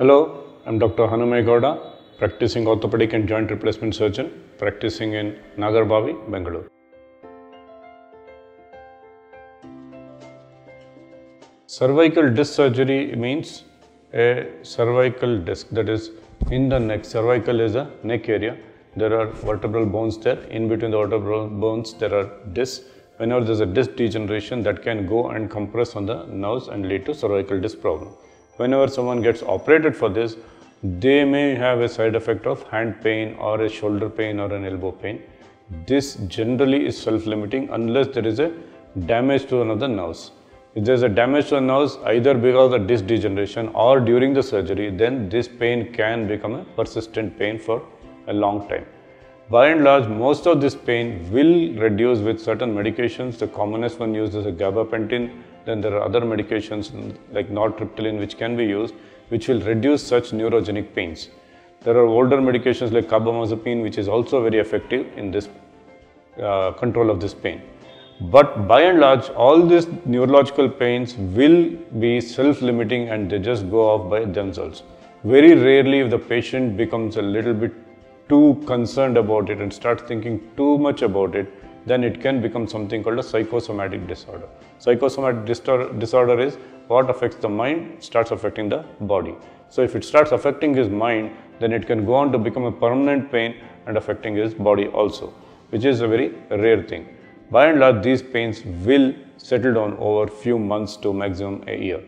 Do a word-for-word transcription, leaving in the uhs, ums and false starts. Hello, I'm Doctor Hanume Gowda, practicing orthopedic and joint replacement surgeon, practicing in Nagarbhavi, Bengaluru. Cervical disc surgery means a cervical disc, that is in the neck. Cervical is a neck area. There are vertebral bones there. In between the vertebral bones, there are discs. Whenever there's a disc degeneration, that can go and compress on the nerves and lead to cervical disc problem. Whenever someone gets operated for this, they may have a side effect of hand pain or a shoulder pain or an elbow pain. This generally is self-limiting unless there is a damage to one of the nerves. If there is a damage to the nerves either because of disc degeneration or during the surgery, then this pain can become a persistent pain for a long time. By and large, most of this pain will reduce with certain medications. The commonest one used is a gabapentin. Then there are other medications like nortriptyline which can be used, which will reduce such neurogenic pains. There are older medications like carbamazepine, which is also very effective in this uh, control of this pain. But by and large, all these neurological pains will be self-limiting and they just go off by themselves. Very rarely, if the patient becomes a little bit too concerned about it and starts thinking too much about it, then it can become something called a psychosomatic disorder. Psychosomatic disorder is what affects the mind starts affecting the body. So if it starts affecting his mind, then it can go on to become a permanent pain and affecting his body also, which is a very rare thing. By and large, these pains will settle down over few months to maximum a year.